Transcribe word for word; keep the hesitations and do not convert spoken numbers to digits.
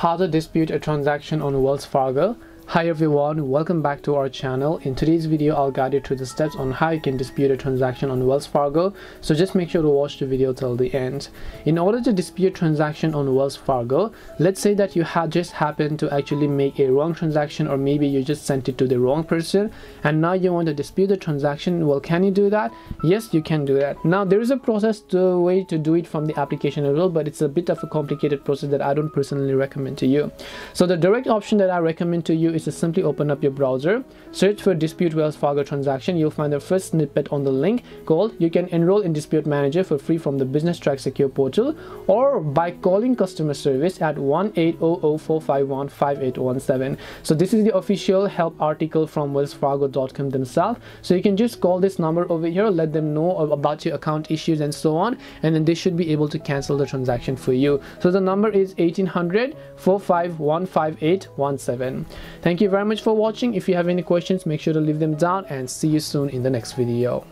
How to dispute a transaction on Wells Fargo. Hi everyone, welcome back to our channel. In today's video, I'll guide you through the steps on how you can dispute a transaction on Wells Fargo, so just make sure to watch the video till the end. In order to dispute transaction on Wells Fargo, let's say that you had just happened to actually make a wrong transaction, or maybe you just sent it to the wrong person and now you want to dispute the transaction. Well, can you do that? Yes, you can do that. Now there is a process to way to do it from the application as well, but it's a bit of a complicated process that I don't personally recommend to you. So the direct option that I recommend to you is to simply open up your browser, search for dispute Wells Fargo transaction. You'll find the first snippet on the link called you can enroll in dispute manager for free from the business track secure portal or by calling customer service at one eight hundred, four five one, five eight one seven. So this is the official help article from wells fargo dot com themselves, so you can just call this number over here, let them know about your account issues and so on, and then they should be able to cancel the transaction for you. So the number is one eight hundred, four five one, five eight one seven. Thank you very much for watching. If you have any questions, make sure to leave them down and see you soon in the next video.